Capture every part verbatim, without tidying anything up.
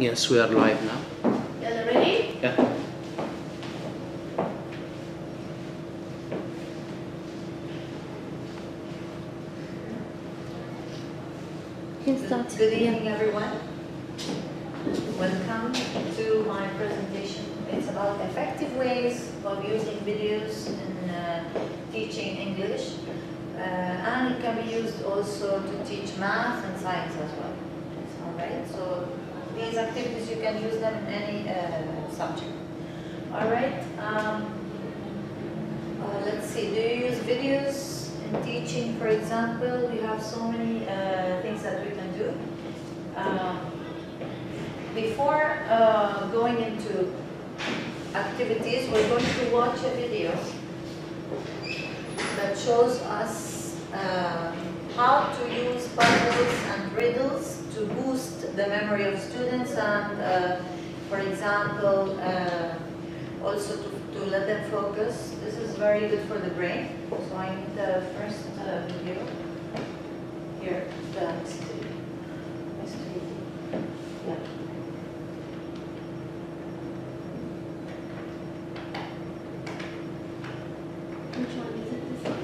Yes, we are live now. You are ready? Yeah. Good evening, everyone. Welcome to my presentation. It's about effective ways of using videos in uh, teaching English. Uh, and it can be used also to teach math and science as well. Alright, so these activities you can use them in any uh, subject. Alright, um, uh, let's see, do you use videos in teaching, for example? We have so many uh, things that we can do. Uh, before uh, going into activities, we're going to watch a video that shows us uh, how to use puzzles and riddles to boost the memory of students and, uh, for example, uh, also to, to let them focus. This is very good for the brain. So I need the first uh, video here, the mystery. mystery. Yeah. Which one is it? This one?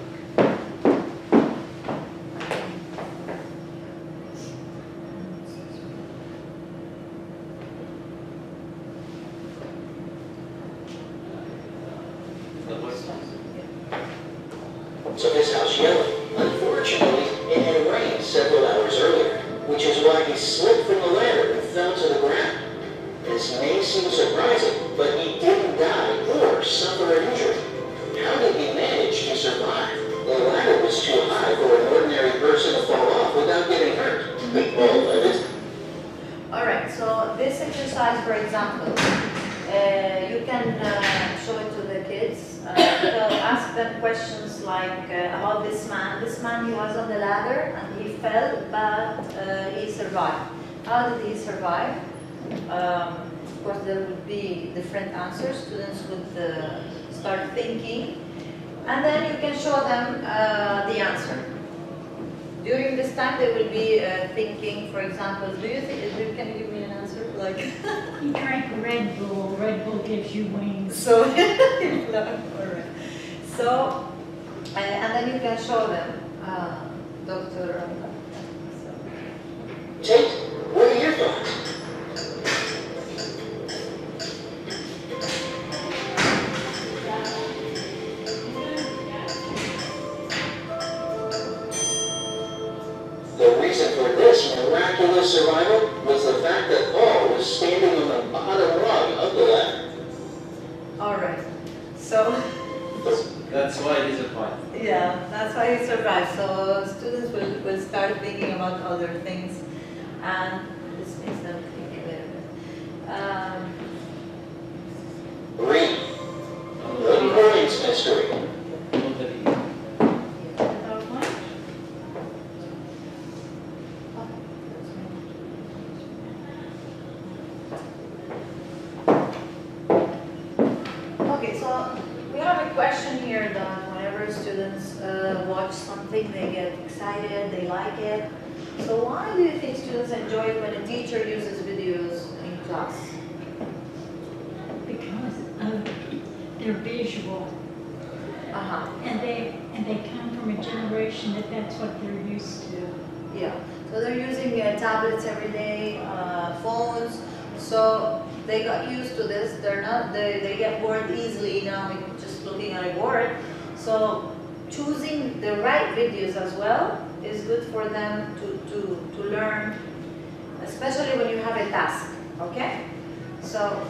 So his house yelling, unfortunately, it had rained several hours earlier, which is why he slipped from the ladder and fell to the ground. This may seem surprising, but he didn't die or suffer an injury. How did he manage to survive? The ladder was too high for an ordinary person to fall off without getting hurt. Alright, so this exercise, for example, uh, you can uh, show it to the kids. Uh, ask them questions like uh, about this man. This man, he was on the ladder and he fell, but uh, he survived. How did he survive? Um, of course, there would be different answers. Students would uh, start thinking, and then you can show them uh, the answer. During this time, they will be uh, thinking. For example, do you think? Do you, can you give me an answer? Like he drank Red Bull. Red Bull gives you wings. So, all right. So. Uh, and then you can show them, uh, Doctor Randa. Jake, what are your thoughts? The reason for this miraculous survival was the fact that Paul was standing on the bottom rung of the ladder. All right. So. That's why it is a point. Yeah, that's why he survived. So students will, will start thinking about other things, and this makes them think a little bit. Um, Read. Good morning's mystery. They get excited, they like it. So why do you think students enjoy it when a teacher uses videos in class? Because um, they're visual. Uh-huh. And they and they come from a generation that that's what they're used to. Yeah. So they're using uh, tablets every day, uh, phones. So they got used to this. They're not. They they get bored easily now. Just looking at a board. So. Choosing the right videos as well is good for them to, to, to learn, especially when you have a task, okay? So...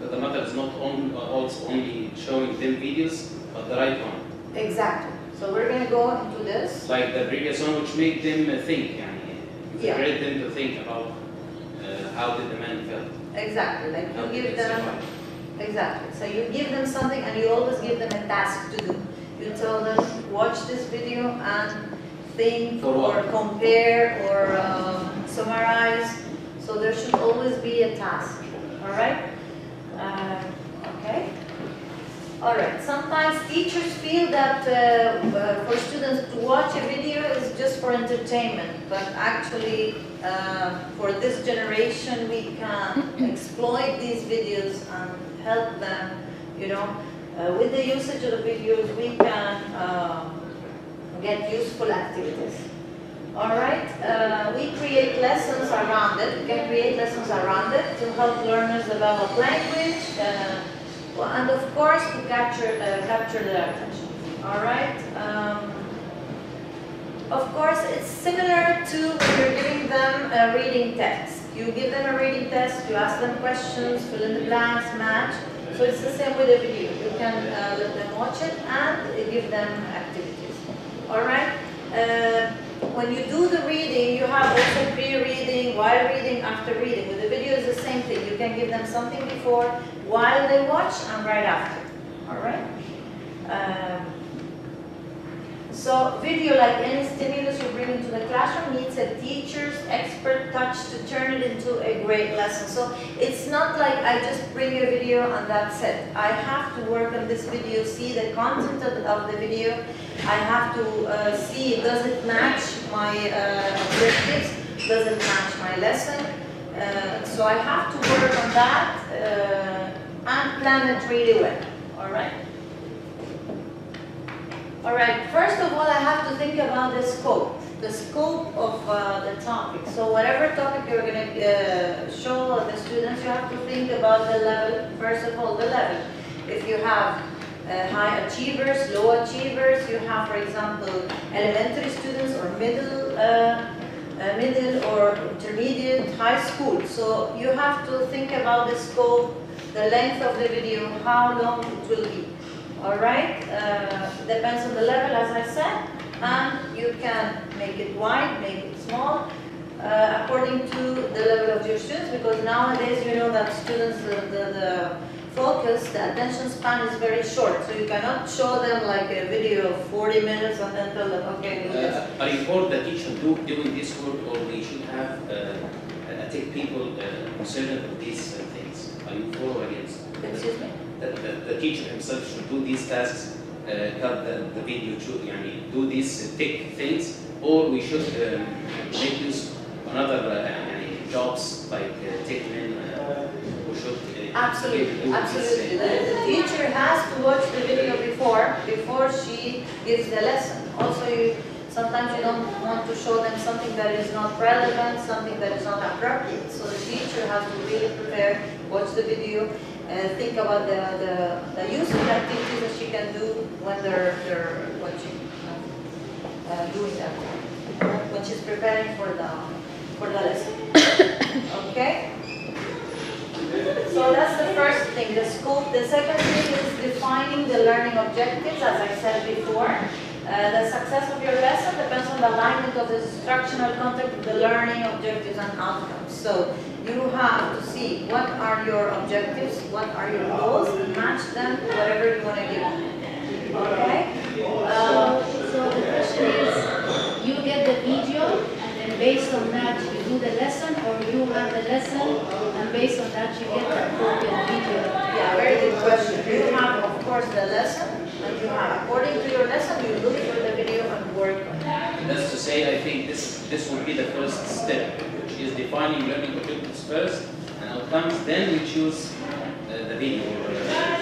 The matter is not only, also only showing them videos, but the right one. Exactly. So we're going to go into this. Like the previous one, which made them think, and yeah. Made them to think about uh, how did the man felt. Exactly. Like you how give them... Survive. Exactly. So you give them something and you always give them a task to do. You tell them, watch this video and think or compare or um, summarize. So there should always be a task, all right? Uh, okay. All right, sometimes teachers feel that uh, for students to watch a video is just for entertainment, but actually uh, for this generation we can exploit these videos and help them, you know, uh, with the usage of the videos we can uh, get useful activities. All right, uh, we create lessons around it. We can create lessons around it to help learners develop language, uh, well, and of course to capture uh, capture their attention. All right. Um, of course, it's similar to when you're giving them a reading test. You give them a reading test. You ask them questions, fill in the blanks, match. So it's the same with the video. You can uh, let them watch it and give them activities. All right. Uh, When you do the reading, you have also pre-reading, while reading, after reading. With the video, it's the same thing. You can give them something before, while they watch, and right after. All right? Um, so video, like any stimulus you bring into the classroom, needs a teacher's expert touch to turn it into a great lesson. So it's not like I just bring a video and that's it. I have to work on this video, see the content of the video. I have to uh, see, does it match my uh, objectives, does it match my lesson, uh, so I have to work on that uh, and plan it really well, alright? Alright, first of all I have to think about the scope, the scope of uh, the topic. So whatever topic you're going to uh, show the students, you have to think about the level, first of all the level. If you have Uh, high achievers, low achievers. You have, for example, elementary students or middle, uh, uh, middle or intermediate, high school. So you have to think about the scope, the length of the video, how long it will be. All right, uh, depends on the level, as I said, and you can make it wide, make it small, uh, according to the level of your students. Because nowadays, you know that students, the, the, the focus, the attention span is very short, so you cannot show them like a video of forty minutes and then tell them, okay, do this. Uh, I report the teacher do, doing this work, or they should have uh, uh, take people uh, concerned with these uh, things. Are you for or against? Excuse me? The, the, the teacher himself should do these tasks, uh, cut the, the video, should, yani, do these uh, thick things, or we should um, make use another uh, yani, jobs like uh, tech men uh, who should. Absolutely, absolutely. The, the teacher has to watch the video before before she gives the lesson. Also, you, sometimes you don't want to show them something that is not relevant, something that is not appropriate. So the teacher has to really prepare, watch the video, and uh, think about the, the, the use of activities that she can do when they're, they're watching, uh, uh, doing that, when she's preparing for the, for the lesson. Okay? So that's the first thing, the scope. The second thing is defining the learning objectives, as I said before. Uh, the success of your lesson depends on the alignment of the instructional content with the learning objectives and outcomes. So you have to see what are your objectives, what are your goals, and match them to whatever you want to give them. Alright? Um, so the question is, you get the video, and then based on that you do the lesson, or you have the lesson, based on that you get the appropriate video. Yeah, very good question. You have, of course, the lesson, and you have, according to your lesson, you look for the video and work on it. That's to say, I think this this would be the first step, which is defining learning objectives first and outcomes. Then we choose uh, the video, or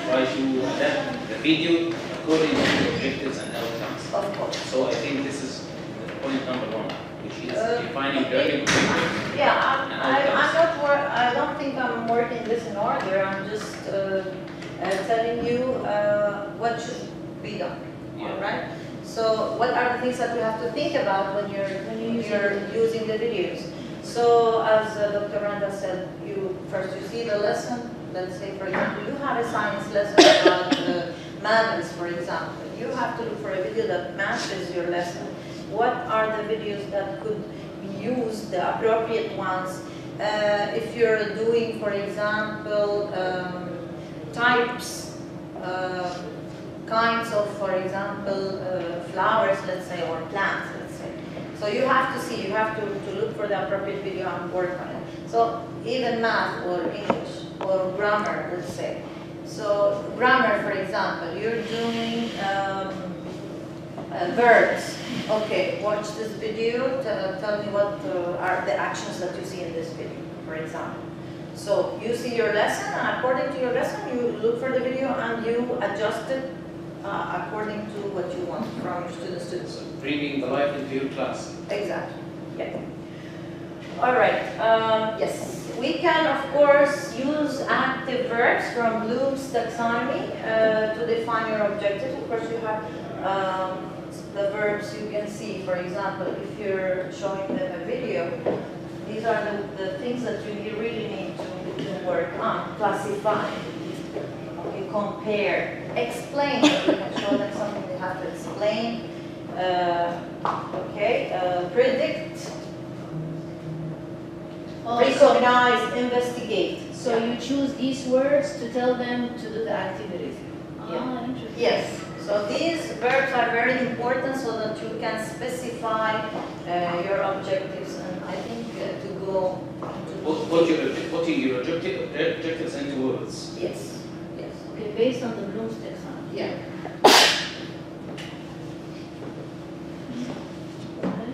try to adapt the video according to the objectives and outcomes. Of course. So I think this is point number one, which is uh, defining learning objectives. Yeah, I'm, I, I'm not wor I don't think I'm working this in order. I'm just uh, uh, telling you uh, what should be done. Yeah. All right. So, what are the things that you have to think about when you're when you're using the videos? So, as uh, Doctor Randa said, you first you see the lesson. Let's say, for example, you have a science lesson about uh, mammals, for example. You have to look for a video that matches your lesson. What are the videos that could use the appropriate ones? Uh, if you're doing, for example, um, types, uh, kinds of, for example, uh, flowers, let's say, or plants, let's say. So you have to see, you have to, to look for the appropriate video and work on it. So even math or English or grammar, let's say. So grammar, for example, you're doing um, uh, verbs. Okay, watch this video, tell, tell me what uh, are the actions that you see in this video, for example. So you see your lesson, and according to your lesson, you look for the video and you adjust it uh, according to what you want from your students to do. So bringing the life into your class. Exactly, yeah. All right, um, yes. We can, of course, use active verbs from Bloom's taxonomy uh, to define your objective. Of course, you have um, the verbs you can see. For example, if you're showing them a video, these are the, the things that you really need to, to work on. Classify, you compare, explain. You can show them something they have to explain. Uh, okay, uh, predict. Oh, recognize, so, investigate. So yeah. You choose these words to tell them to do the activities. Ah, yeah. Interesting. Yes. So these verbs are very important so that you can specify uh, your objectives. And I think uh, to go. To what, what your putting your objective, objectives into words. Yes. Yes. Okay. Based on the Bloom's taxonomy. Yeah.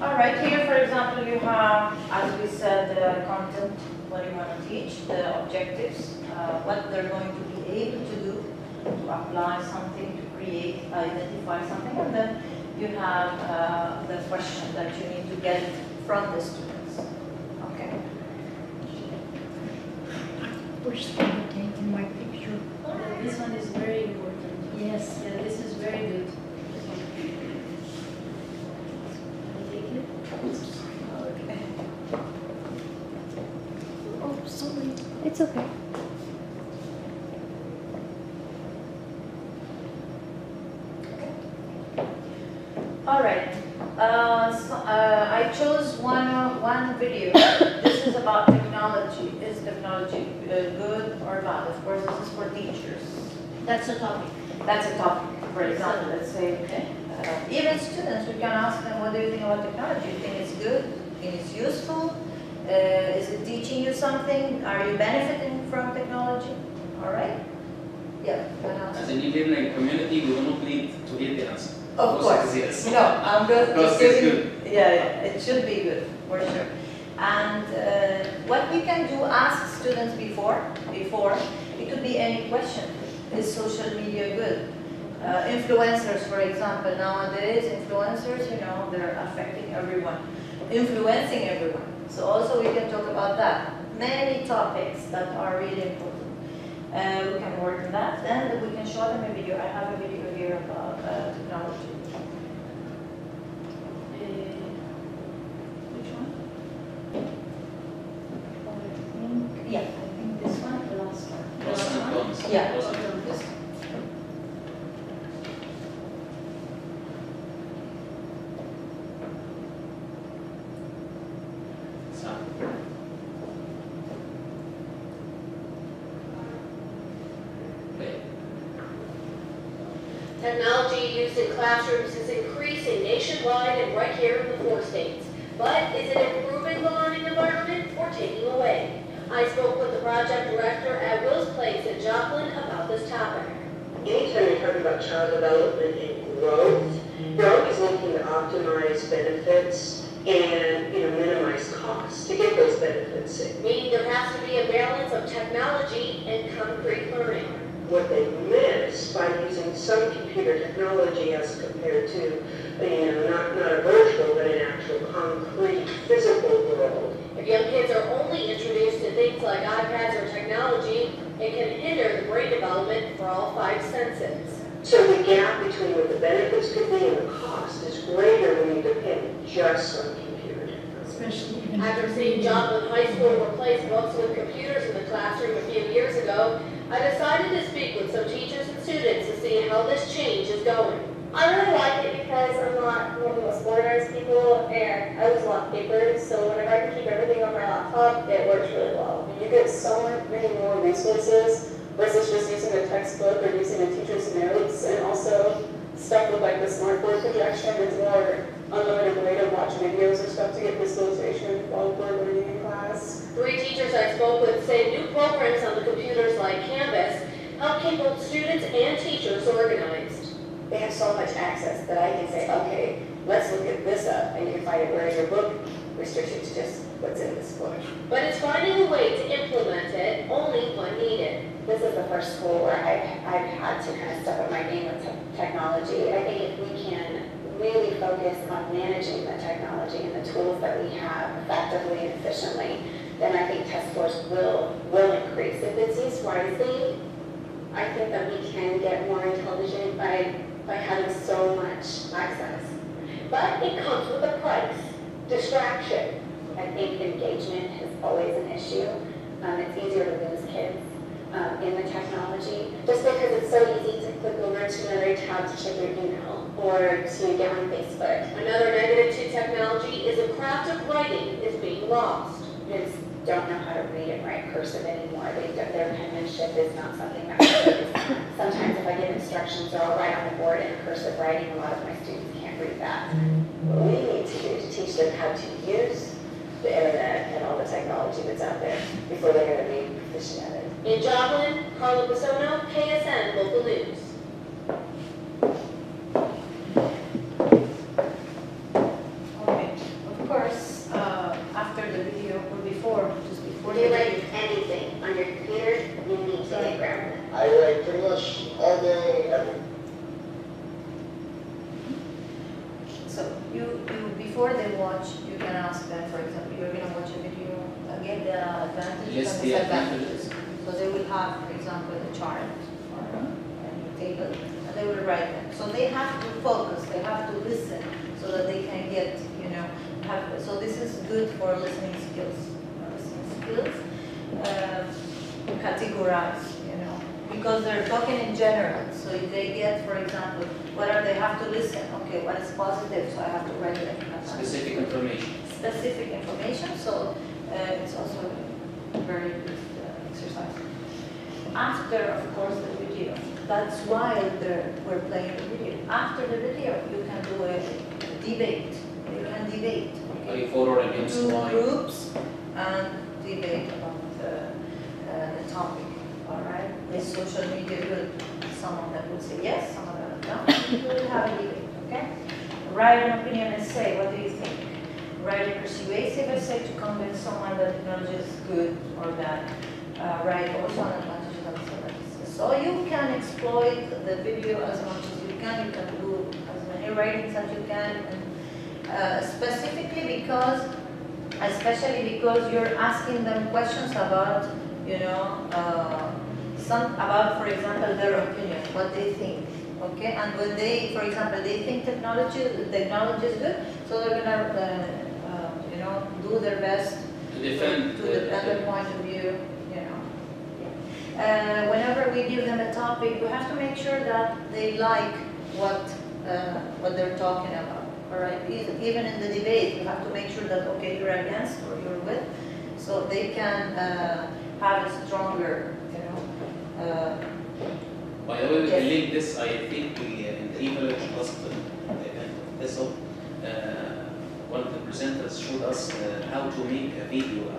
All right, here for example you have, as we said, the content, what you want to teach, the objectives, uh, what they're going to be able to do, to apply something, to create, identify something, and then you have uh, the question that you need to get from the students. Okay. Which one I'm taking my picture? Oh, this one is very important. Yes, yeah, this is very good. Okay. Oh, sorry. It's okay. Okay. All right. Uh, so, uh, I chose one one video. This is about technology. Is technology uh, good or bad? Of course, this is for teachers. That's a topic. That's a topic. For example, let's say. Okay. Uh, even students, we can ask them, what do you think about technology? Do you think it's good? Do you think it's useful? Uh, is it teaching you something? Are you benefiting from technology? All right? Yeah. As an e-learning community, we do not need to get the answer. Of course. Yes. No, I'm good. Just good. Yeah, yeah, it should be good, for sure. And uh, what we can do, ask students before, before, it could be any question. Is social media good? Uh, influencers, for example, nowadays, influencers, you know, they're affecting everyone, influencing everyone. So also we can talk about that. Many topics that are really important. Uh, we can work on that, and we can show them a video. I have a video here about uh, technology. Uh, which one? I think, yeah, I think this one, the last one. The last one? Yeah. This one. Technology used in classrooms is increasing nationwide and right here in the four states. But is it improving the learning environment or taking away? I spoke with the project director at Will's Place in Joplin about this topic. Anytime you talk about child development and growth, you're always looking to optimize benefits and, you know, minimize costs to get those benefits in. Meaning there has to be a balance of technology and concrete learning. What they miss by using some computer technology as compared to, you know, not, not a virtual, but an actual concrete, physical world. If young kids are only introduced to things like iPads or technology, it can hinder the brain development for all five senses. So the gap between what the benefits could be and the cost is greater when you depend just on computer technology. Especially after seeing Joplin High School replace books with computers in the classroom a few years ago, I decided to speak with some teachers and students to see how this change is going. I really like it because I'm not one of the most organized people, and I always love papers, so whenever I can keep everything on my laptop, it works really well. You get so many more resources versus just using a textbook or using a teacher's notes, and also stuff with like the smartboard projection is more unlimited way to watch videos or stuff to get facilitation while we're learning in class. Three teachers I spoke with say new programs on the computers like Canvas help keep both students and teachers organized. They have so much access that I can say, okay, let's look at this up, and you can find it where in your book restrictions just what's in this book. But it's finding a way to implement it only when needed. This is the first school where I've, I've had to kind of step up my game with technology. I think if we can really focus on managing the technology and the tools that we have effectively and efficiently, then I think test scores will, will increase. If it's used wisely, I think that we can get more intelligent by, by having so much access. But it comes with a price. Distraction. I think engagement is always an issue. Um, it's easier to lose kids um, in the technology, just because it's so easy to click over to another tab to check your email or to get on Facebook. Another negative to technology is the craft of writing is being lost. Kids don't know how to read and write cursive anymore. They don't, their penmanship is not something that sometimes if I give instructions or I'll write on the board in cursive writing, a lot of my students can't read that. What we need to do to teach them how to use the internet and all the technology that's out there before they're going to be proficient at it. In Joplin, Carla Pisono, K S N Local News. Specific information, so uh, it's also a very good uh, exercise. After, of course, the video. That's why we're playing the video. After the video, you can do a debate. You can debate. Okay? Two groups and debate about the, uh, the topic. All right. The social media will. Some of them will say yes, some of them no. We will have a debate. Okay. Write an opinion and say, what do you think? Write a persuasive essay to convince someone that technology is good or bad. Uh, write also an advantage and disadvantages. So you can exploit the video as much as you can. You can do as many writings as you can, and, uh, specifically because, especially because you're asking them questions about, you know, uh, some about, for example, their opinion, what they think. Okay, and when they, for example, they think technology technology is good, so they're gonna. Uh, you know, do their best to defend their point of view, you know. Yeah. Uh, whenever we give them a topic, we have to make sure that they like what uh, what they're talking about, all right? Even in the debate, you have to make sure that, okay, you're against or you're with, so they can uh, have a stronger, you know. Uh, By the way, we can link this, I think, we, in the evaluation last event of this all. One of the presenters showed us uh, how to make a video, uh,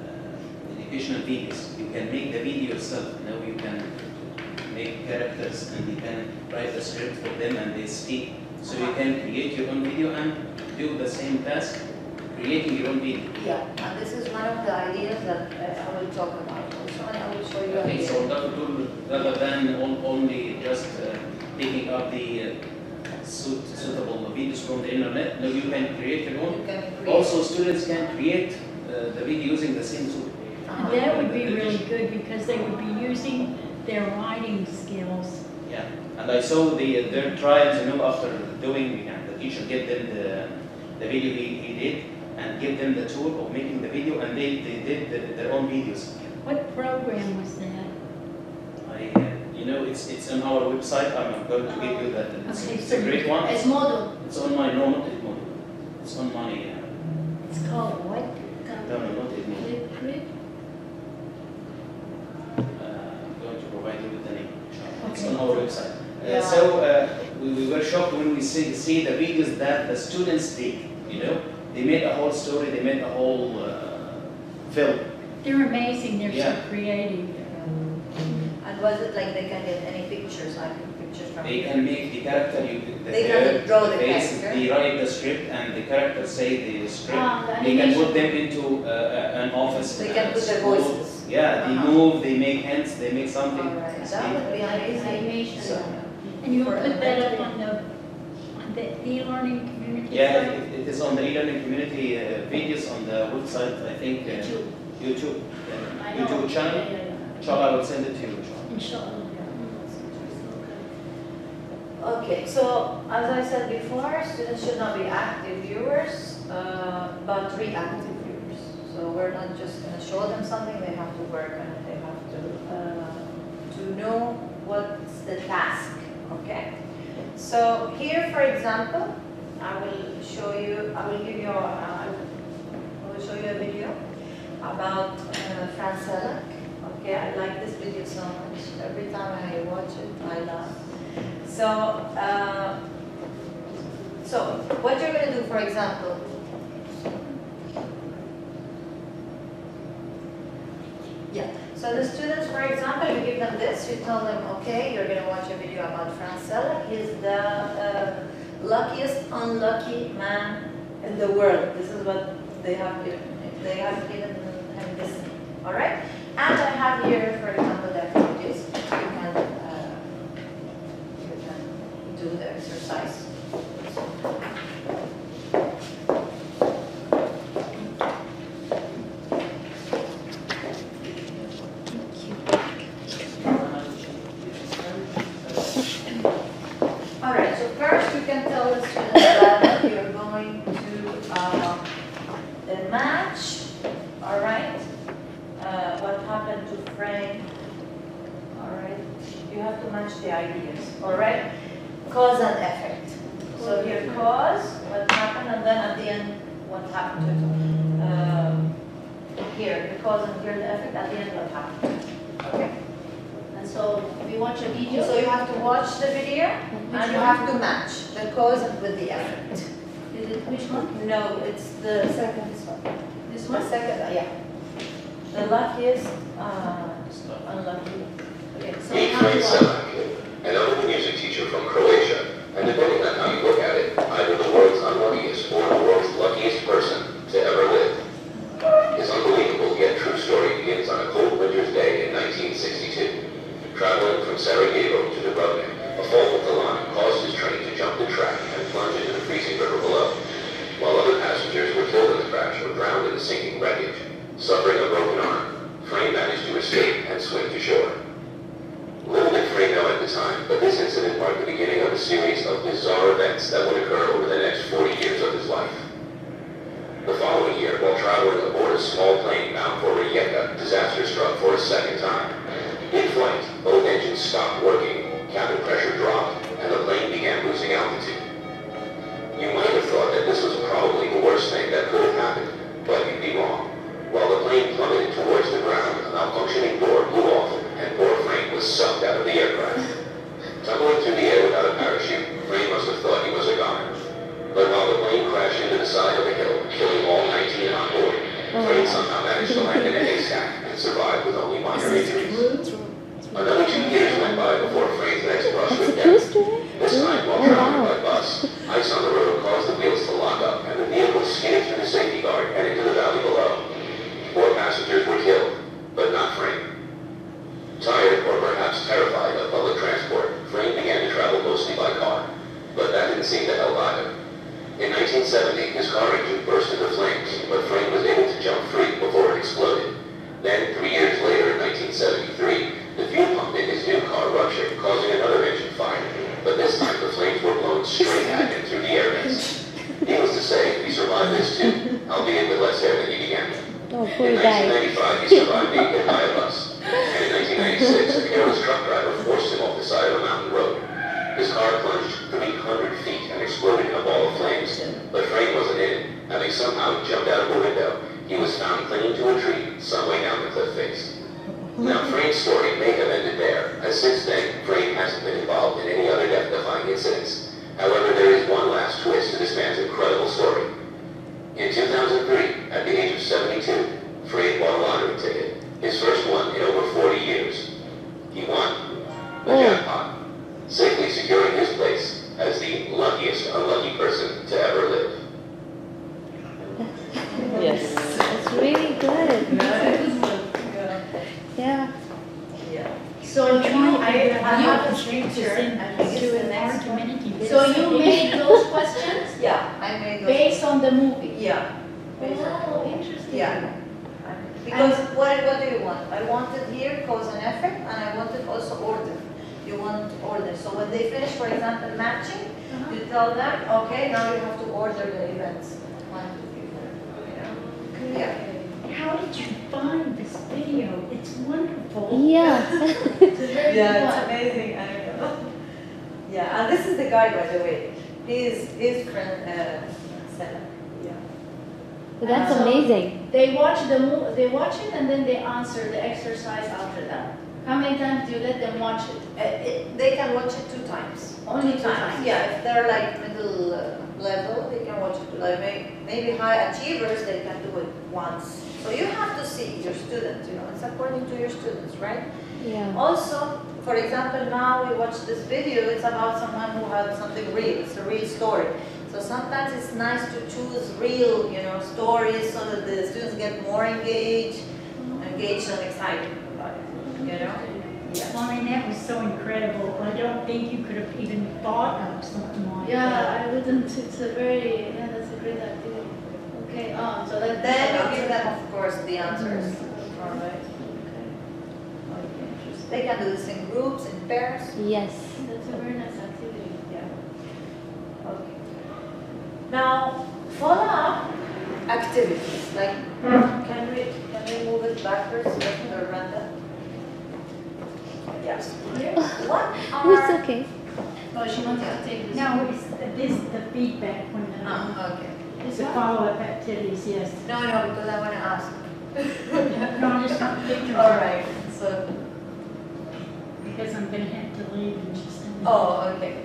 uh, educational videos. You can make the video yourself. Now you can make characters and you can write the script for them and they speak. So you can create your own video and do the same task, creating your own video. Yeah, and this is one of the ideas that uh, I will talk about also, and I will show you. I think so, rather than only just uh, picking up the uh, suitable videos from the internet. Now you can create your own. Create. Also, students can create uh, the video using the same tool. Uh, that would be really good because they would be using their writing skills. Yeah, and I saw the their trials. You know, after doing, and the teacher gave them the the video he, he did and gave them the tool of making the video, and they they did the, their own videos. What program was that? I. Uh, You know, it's it's on our website. I'm going to give you that. It's, okay, it's so a great one. It's model. It's on my no, not it model. It's on my. Uh, it's called what? No, no, not it model. Uh, I'm going to provide you with the name. Okay. It's on our website. Uh, yeah. So uh, we, we were shocked when we see see the videos that the students did. You know, they made a whole story. They made a whole uh, film. They're amazing. They're yeah. so creative. Was it like they can get any pictures, like pictures from They here? Can make the character, you, the they their, can draw the character. They write the script and the character say the script. Ah, the they can put them into uh, an office. They can put their voices. Yeah, they uh-huh. move, they make hints, they make something. All right. That would be amazing. So, and you put that up on the, on the e-learning community? Yeah, it, it is on the e-learning community uh, videos on the website, I think. Uh, YouTube. YouTube, uh, YouTube channel. Yeah, yeah, yeah. Inshallah, I will send it to you. Inshallah. Okay, so as I said before, students should not be active viewers, uh, but reactive viewers. So we're not just going to show them something, they have to work on it, they have to, uh, to know what's the task, okay? So here, for example, I will show you, I will give you, uh, I will show you a video about uh, Frane Selak. Okay, I like this video so much. Every time I watch it, I laugh. So, uh, so what you're going to do, for example, yeah. So the students, for example, you give them this. You tell them, okay, you're going to watch a video about Frane Selak. He's the uh, luckiest, unlucky man in the world. This is what they have given. They have given him this. All right. And I have here, for example, the activities. You can, uh, you can do the exercise. All right, so first you can tell the students that you're going to uh, match, all right? Uh, what happened to Frane, all right, you have to match the ideas, all right, cause and effect. So here cause, what happened, and then at the end, what happened to it. Um, here, the cause and here the effect, at the end what happened. Okay. And so we watch a video. So you have to watch the video, which and you one? have to match the cause and with the effect. Is it which one? No, it's the second, this one. This one? The second, yeah. The luckiest, uh, unlucky. Okay, so Meet Frane Selak, an old music teacher from Croatia, and depending on how you look at it, either the world's unluckiest or the world's luckiest person to ever live. His unbelievable yet true story begins on a cold winter's day in nineteen sixty-two. Traveling from Sarajevo to Dubrovnik, a fault with the line caused his train to jump the track and plunge into the freezing river below, while other passengers were killed in the crash or drowned in the sinking wreckage. Suffering a broken arm, Frane managed to escape and swim to shore. Little did Frane know at the time, but this incident marked the beginning of a series of bizarre events that would occur over the next forty years of his life. The following year, while traveling aboard a small plane bound for Rijeka, disaster struck for a second time. In flight, both engines stopped working, cabin pressure dropped, and the plane began losing altitude. You might have thought that this was probably the worst thing that could have happened, but you'd be wrong. While the plane plummeted towards the ground, a malfunctioning door blew off, and poor Frane was sucked out of the aircraft. Tumbling through the air without a parachute, Frane must have thought he was a goner. But while the plane crashed into the side of a hill, killing all nineteen on board, Frane somehow managed to land in a haystack and survived with only minor injuries. Another two years went by before Frane's next brush with death. This time, while traveling by bus, ice on the road caused the wheels to lock up, and the vehicle skidded through the safety guard and into the valley below. Four passengers were killed, but not Frane. Tired or perhaps terrified of public transport, Frane began to travel mostly by car, but that didn't seem to help either. In nineteen seventy, his car engine burst into flames, but Frane was able to jump free before it exploded. Then, three years later, in nineteen seventy-three, the fuel pump in his new car ruptured, causing another engine fire, but this time the flames were blown straight at him through the air vents. Needless to say, he survived this too, albeit with less air than he began with. Oh, in nineteen ninety-five, he survived being hit by a bus. And in nineteen ninety-six, a careless truck driver forced him off the side of a mountain road. His car plunged three hundred feet and exploded in a ball of flames, but Frane wasn't in it. Having somehow jumped out of a window, he was found clinging to a tree some way down the cliff face. Now, Frane's story may have ended there, as since then, Frane hasn't been involved in any other death-defying incidents. However, there is one last twist to this man's incredible story. In two thousand three, at the age of seventy-two, Frane won a lottery ticket, his first one in over forty years. He won Yes. It's really good. Nice. Yeah. Yeah. So you, I, I have a teacher and I do it next community. So you made those questions? Yeah, I made those. Based on the movie? Yeah. Oh, interesting. Yeah. Because and what, what do you want? I wanted here cause and effect, and I wanted also order. You want order. So when they finish, for example, matching, uh-huh. you tell them, okay, now you have to order the events. One, two, three, four. You know? Yeah. How did you find this video? It's wonderful. Yeah. It's yeah, it's amazing. I don't know. Yeah, and this is the guy, by the way. He's he's Frane Selak. Well, that's um, amazing. They watch the mo they watch it and then they answer the exercise after that. How many times do you let them watch it? Uh, it they can watch it two times. Only two, two times. times. Yeah, if they're like middle uh, level, they can watch it. Like maybe, maybe high achievers, they can do it once. So you have to see your students. You know, it's according to your students, right? Yeah. Also, for example, now we watch this video. It's about someone who had something real. It's a real story. So sometimes it's nice to choose real, you know, stories so that the students get more engaged, mm-hmm. engaged and excited about it, mm-hmm. you know? Yes. Well, that was so incredible. I don't think you could have even thought of something like yeah, that. Yeah, I wouldn't. It's a very, yeah, that's a great idea. Okay, um, so that then you give them, of course, the answers. Mm-hmm. All right. Okay. Okay. They can do this in groups, in pairs. Yes. That's a very nice activity. Yeah. Okay. Now, follow-up activities, like, can we, can we move it backwards with the Randa? Yes. Yeah. What are... It's okay. Oh, she wants to take this. No, it's the, this the feedback when the... Oh, okay. It's the follow-up activities, yes. No, no, because I want to ask. No, I'm just going to pick you. All right, so... Because I'm going to have to leave in just a minute. Oh, okay.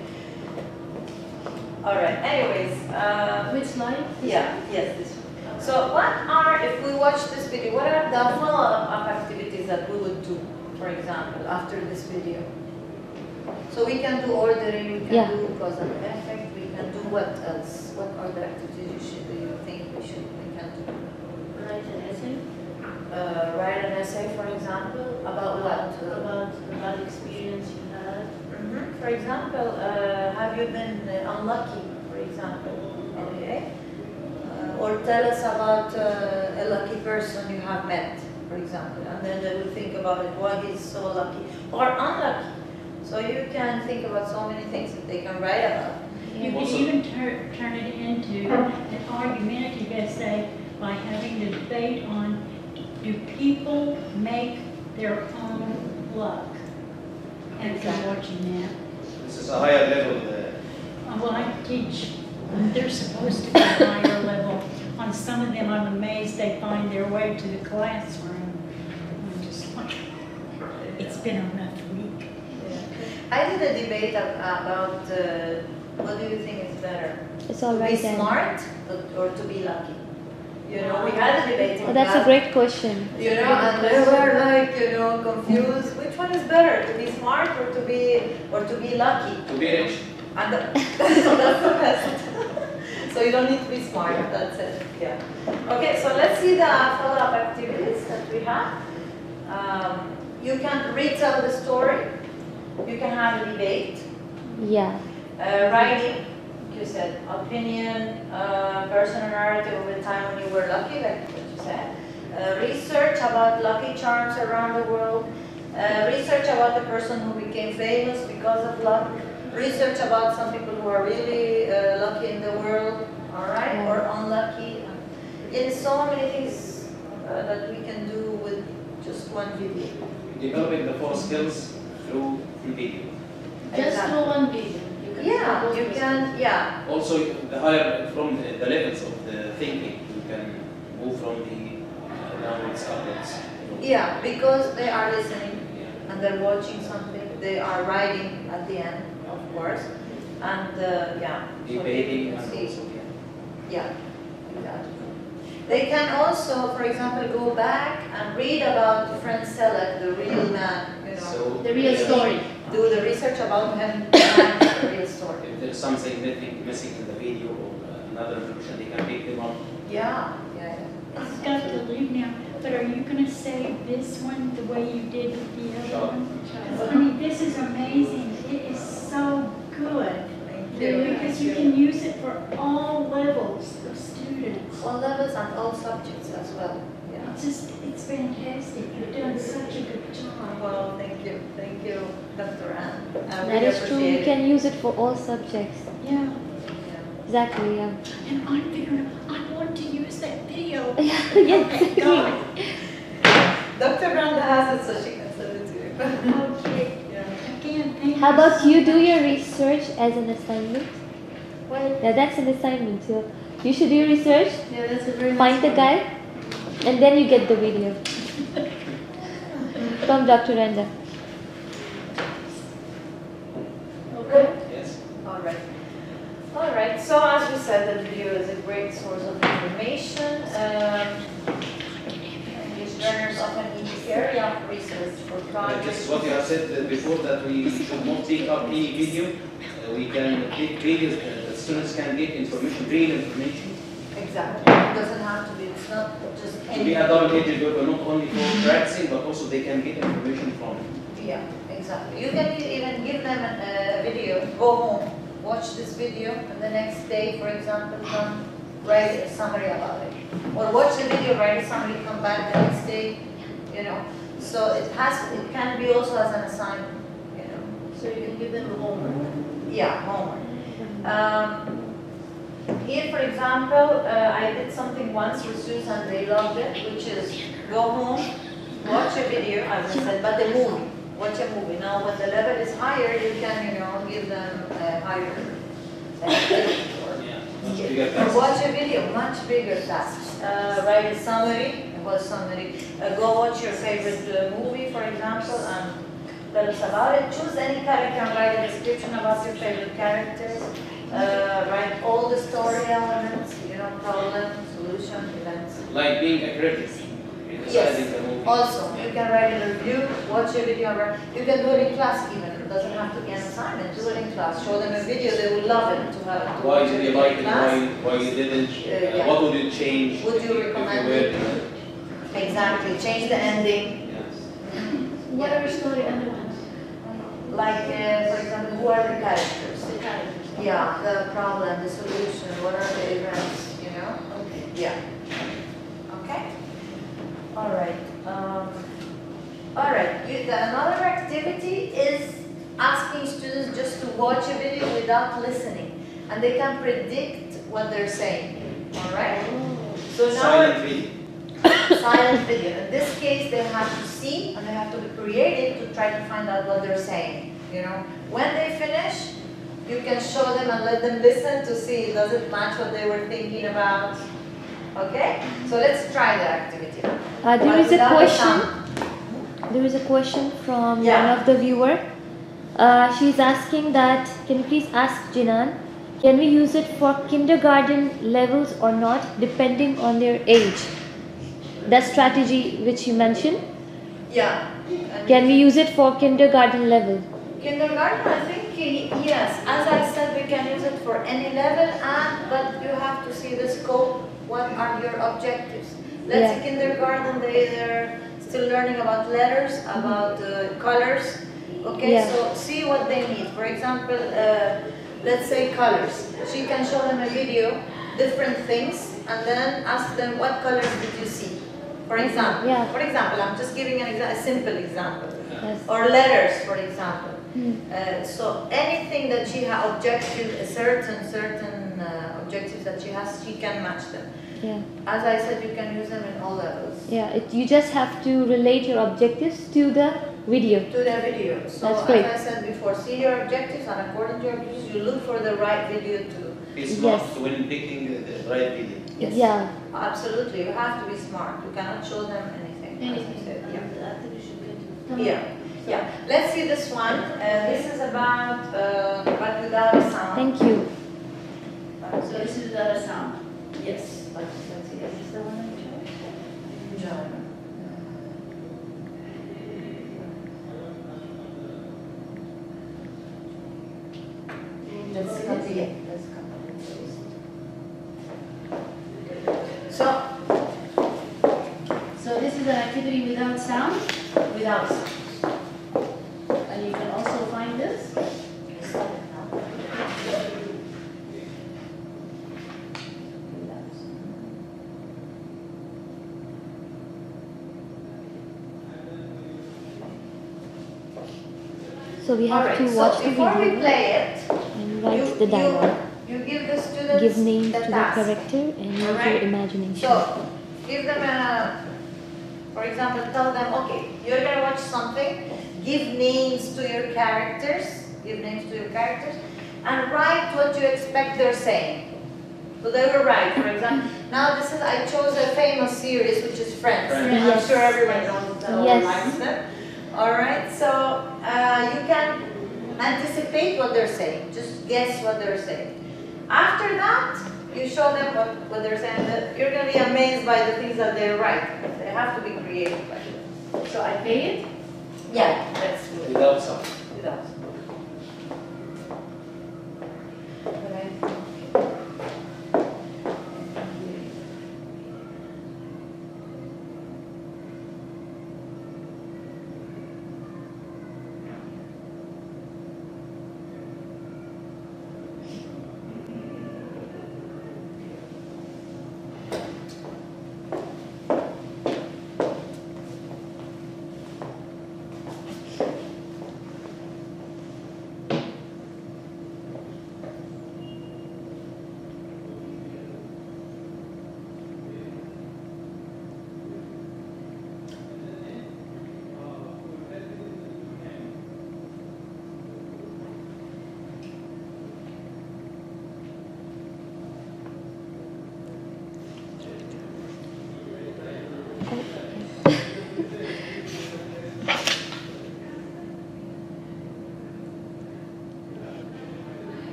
All right. Anyways, uh, which line? Yeah. Yes. This one. Okay. So, what are if we watch this video? What are the follow-up activities that we would do, for example, after this video? So we can do ordering, we can yeah. do cause and effect, we can do what else? What are the activities you should do? You think we should we can do? Write an essay. Uh, write an essay, for example, about what? About about experience you had. For example, uh, have you been uh, unlucky, for example, okay? Uh, or tell us about uh, a lucky person you have met, for example, and then they will think about it, why he's so lucky, or unlucky. So you can think about so many things that they can write about. Yeah. You can even tur turn it into an argumentative essay by having a debate on, do people make their own luck? And so watching that. This is a higher level there. Uh, well, I teach. They're supposed to be higher level. On some of them, I'm amazed they find their way to the classroom. I'm just like, it's been a rough week. Yeah. I did a debate about uh, what do you think is better? It's all right. To be then. smart or to be lucky? You know, we had a debate. Oh, that's that. a great question. You know, and they were like, you know, confused. Which one is better, to be smart or to be or to be lucky? To be rich. And the, that's the best. So you don't need to be smart. That's it. Yeah. Okay. So let's see the follow-up activities that we have. Um, you can retell the story. You can have a debate. Yeah. Uh, writing. You said opinion, uh, personal narrative of the time when you were lucky, like what you said. Uh, research about lucky charms around the world. Uh, research about the person who became famous because of luck. Research about some people who are really uh, lucky in the world, all right, yeah. or unlucky. It's so many things uh, that we can do with just one video. Developing the four skills through video. Exactly. Just through one video. Yeah, you can, yeah. Also, the higher, from the, the levels of the thinking, you can move from the uh, downwards, upwards. Yeah, because they are listening, yeah. and they're watching something, they are writing at the end, of course, and uh, yeah. Debating so and also, yeah. Yeah, exactly. They can also, for example, go back and read about Frane Selak, the real man, you know, so, the real yeah. story. Do the research about him and the real story. If there's something missing in the video or another version, they can pick them up. Yeah, yeah, yeah. but are you going to say this one the way you did with the other sure. one? Sure. I mean, this is amazing. It is so good. Because you can use it for all levels of students. All levels and all subjects as well. Yeah. It's just, it's fantastic. You're doing such a good job. Well, thank you. Thank you, Doctor Anne. That really is true. You can use it for all subjects. Yeah. Exactly, yeah. And I'm figuring, I want to use that video. Yeah, yes. Okay, go on. Doctor Randa has it, so she can send it to you. Okay. Yeah. Again, thank you. How about you do your research as an assignment? Well, yeah, that's an assignment. So you should do your research. Yeah, that's a very nice Find the guy, and then you get the video from Doctor Randa. Okay. Yes. All right. All right, so as we said, that video is a great source of information. Um, English learners often need this area of research for projects. Just what you have said before, that we should not take up any video. Uh, we can take videos, uh, students can get information, real information. Exactly, it doesn't have to be, it's not just any. To be adulterated, but not only for practicing, but also they can get information from it. Yeah, exactly. You can even give them a video, go home. Watch this video, and the next day, for example, come write a summary about it. Or watch the video, write a summary, come back the next day, you know. So it has, it can be also as an assignment, you know. So you can give them homework. Yeah, homework. Um, here, for example, uh, I did something once with Susan, they loved it, which is go home, watch a video, as I said, but the movie. Watch a movie. Now, when the level is higher, you can, you know, give them a higher or, yeah, yeah. or watch a video, much bigger task. Uh, write a summary. It was summary. Uh, go watch your favorite uh, movie, for example, and tell us about it. Choose any character and write a description about your favorite characters. Uh, write all the story elements, you know, problem, solution, events. Like being a critic. Yes, also, you can write a review, watch a video, you can do it in class even, it doesn't have to be an assignment, do it in class, show them a video, they will love it to have to Why did you like it, why, why you didn't, uh, yeah. what would you change? Would you recommend it? Exactly, change the ending. Yes. What are story elements? Like, uh, for example, who are the characters? The characters. Yeah, the problem, the solution, what are the events, you know? Okay. Yeah. Okay? All right. Um, all right. Another activity is asking students just to watch a video without listening, and they can predict what they're saying. All right. So now silent video. Silent video. In this case, they have to see and they have to be creative to try to find out what they're saying. You know, when they finish, you can show them and let them listen to see does it match what they were thinking about. Okay. So let's try the activity. Uh, there is a question. There is a question from yeah. one of the viewer. Uh, she's asking that, can you please ask Jinan, can we use it for kindergarten levels or not, depending on their age? That strategy which you mentioned. Yeah. And can we use it for kindergarten level? Kindergarten, I think yes. As I said, we can use it for any level, and but you have to see the scope. What are your objectives? Let's yeah. say kindergarten, they, they're still learning about letters, about uh, colors. Okay, yeah. so see what they need. For example, uh, let's say colors. She can show them a video, different things, and then ask them what colors did you see? For example, yeah. for example, I'm just giving an exa a simple example. Yes. Or letters, for example. Mm. Uh, so anything that she has objective, a certain, certain uh, objectives that she has, she can match them. Yeah. As I said, you can use them in all levels. Yeah, it, you just have to relate your objectives to the video. To the video. So that's great. As I said before, see your objectives and according to your objectives, you look for the right video too. Be smart yes. when picking the, the right video. Yes. Yeah. Absolutely, you have to be smart. You cannot show them anything. Anything. Yeah. I think you should get it. Yeah. Yeah. Let's see this one. Uh, this is about uh, but without a sound. Thank you. So this is without a sound. Yes. Let's see, is this the one I chose? Enjoy. Let's see, let's see. Let's come back and choose. So, so this is the activity without sound, without sound. And you can also find this. So we have right, to watch so the video it, and write you, the dialogue. You, you give the students give name the to task. the character and use right. your imagination. So give them a, for example, tell them, okay, you're gonna watch something. Give names to your characters. Give names to your characters, and write what you expect they're saying. So they will write, for example. Now this is I chose a famous series which is Friends. Friends. Yes. I'm sure everyone knows uh, yes. likes them. All right, so uh, you can anticipate what they're saying. Just guess what they're saying. After that, you show them what, what they're saying. You're going to be amazed by the things that they write. They have to be creative. Right? So I pay it? Yeah, that's good. Without sound. Without sound. Okay.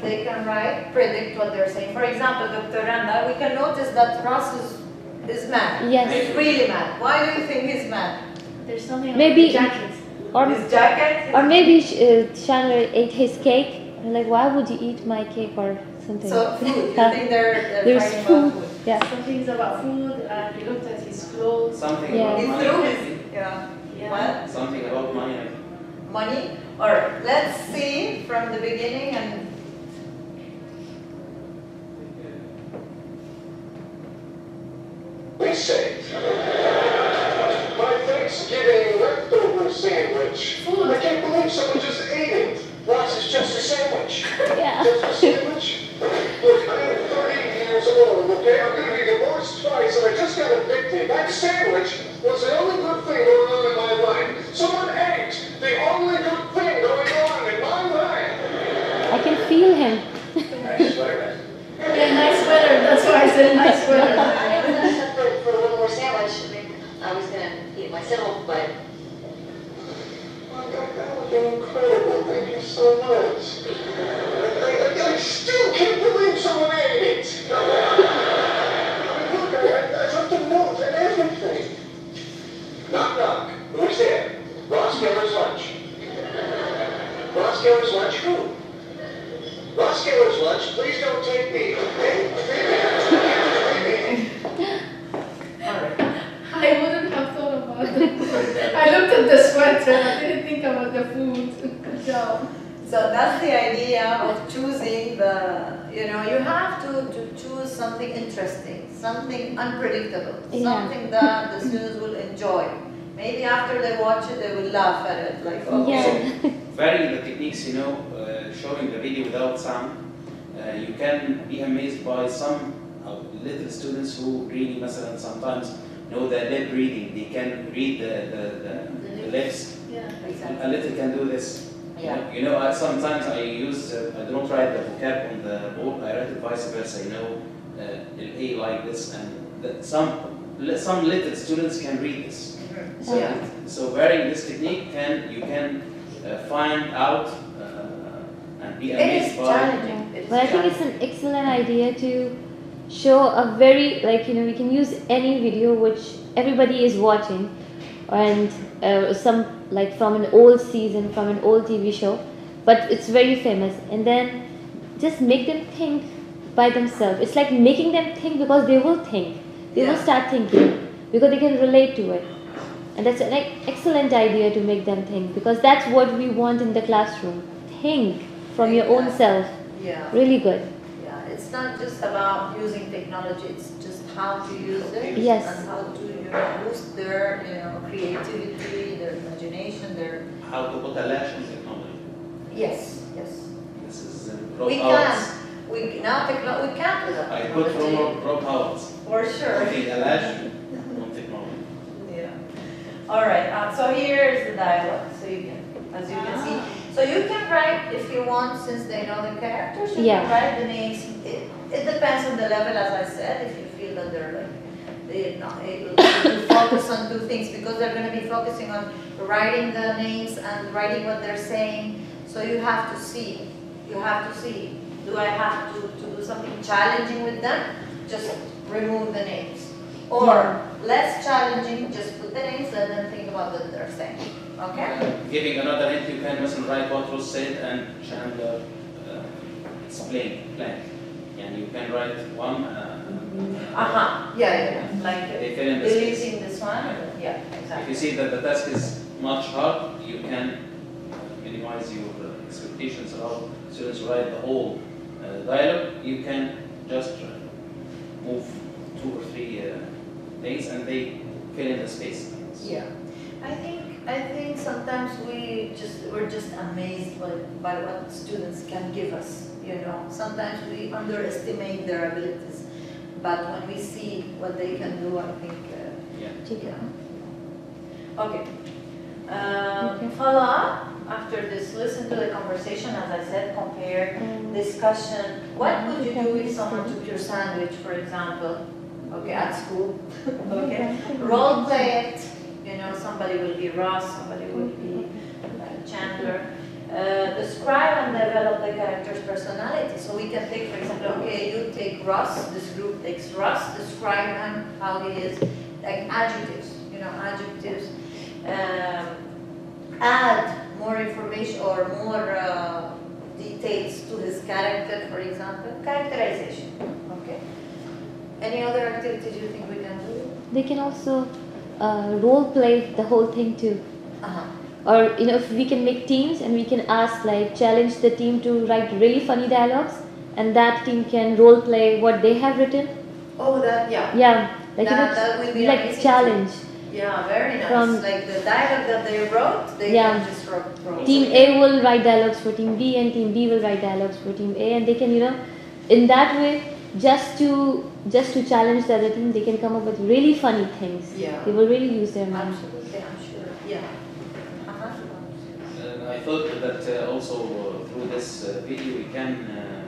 They can write, predict what they're saying. For example, Doctor Randa, we can notice that Ross is, is mad. Yes. He's really mad. Why do you think he's mad? There's something maybe about his jacket. Or, his jacket or maybe uh, Chandler ate his cake. I'm like, why would you eat my cake or something? So food. You think they're, they're There's food. About food. Yeah. Something's about food. Uh, he looked at his clothes. Something yeah. about money. His clothes. Yeah. yeah. What? Something about money. Money? Or let's see from the beginning and sandwich. Food. I can't believe someone just ate it. Ross is just a sandwich. Yeah. Just a sandwich? Look, I am thirty years old, okay? I'm going to be divorced twice, and I just got evicted. That sandwich was the only good thing going on in my life. Someone ate the only good thing going on in my life. I can feel him. Nice sweater. Yeah, nice sweater. That's why I said nice sweater. I was going for one more sandwich. I mean, I was going to eat myself, but... That would be incredible. Thank you so much. I, I, I still can't believe someone ate it. I mean, look, I, I took the note and everything. Knock, knock. Who's there? Ross Geller's lunch. Ross Geller's lunch who? Ross Geller's lunch, please don't take me, okay? All right. I wouldn't have thought about it. I looked at the sweater. I didn't think about the food. So, so that's the idea of choosing the, you know, you have to, to choose something interesting, something unpredictable, yeah. something that the students will enjoy. Maybe after they watch it, they will laugh at it. Like, oh. yeah. So, varying the techniques, you know, uh, showing the video without sound, uh, you can be amazed by some uh, little students who really, sometimes, know that lip reading, they can read the, the, the, the, the lips. Yeah, exactly. A little can do this. Yeah. You know, I, sometimes I use, uh, I don't write the vocab on the board, I write it vice versa, you know, uh, A like this, and the, some some little students can read this. Mm-hmm. So, yeah. so varying this technique, can you can uh, find out uh, and be amazed by challenging. But I think it's an excellent idea to show a very, like, you know, we can use any video which everybody is watching, and uh, some like from an old season, from an old T V show, but it's very famous. And then just make them think by themselves. It's like making them think, because they will think. They yeah. will start thinking because they can relate to it. And that's an excellent idea to make them think, because that's what we want in the classroom. Think from your own self. Yeah. Really good. Yeah, it's not just about using technology, it's just how to use it. Yes. And how to, you know, boost their, you know, creativity, their imagination, their... How to put a lash on technology. Yes, yes. This is uh, we can. We, now technology, we can't do that. I put dropouts. For sure. Okay, a lash on technology. Yeah. All right, uh, so here is the dialogue. So you can, as you ah. can see, so you can write if you want, since they know the characters, you yeah. can write the names. It, it depends on the level, as I said, if you feel that they're like, they're not able to focus on two things, because they're going to be focusing on writing the names and writing what they're saying. So you have to see, you have to see, do I have to, to do something challenging with them? Just remove the names. Or yeah. less challenging, just put the names and then think about what they're saying. Okay? Uh, giving another hint, you can just write what was said and chant the uh, explain, plan. And you can write one. Uh huh. Uh, yeah, yeah, yeah. Like deleting this one. Yeah. yeah, exactly. If you see that the task is much hard, you can minimize your expectations about students write the whole uh, dialogue. You can just move two or three. Uh, things and they fill in the space. Yeah, I think I think sometimes we just we're just amazed by, by what students can give us. You know, sometimes we underestimate their abilities, but when we see what they can do, I think. Uh, yeah. yeah. Okay. Um, okay. Follow up after this. Listen to the conversation, as I said. Compare mm. discussion. What would you do if someone took your sandwich, for example? Okay, at school. Okay, role play it. You know, somebody will be Ross, somebody will be uh, Chandler. Uh, describe and develop the character's personality. So we can take, for example, okay, you take Ross. This group takes Ross. Describe him, how he is, like adjectives. You know, adjectives. Um, add more information or more uh, details to his character. For example, characterization. Okay. Any other activity do you think we can do? They can also uh, role play the whole thing too. Uh-huh. Or, you know, if we can make teams and we can ask, like, challenge the team to write really funny dialogues, and that team can role play what they have written. Oh, that, yeah. Yeah. Like, that, that would be like challenge. Yeah, very nice. From like the dialogue that they wrote, they yeah. can just wrote, wrote. Team A will write dialogues for Team B, and Team B will write dialogues for Team A, and they can, you know, in that way, just to just to challenge the other team, they can come up with really funny things. Yeah. They will really use their mind. Absolutely, I'm sure. Yeah. Uh-huh. Uh, I thought that uh, also uh, through this uh, video we can uh,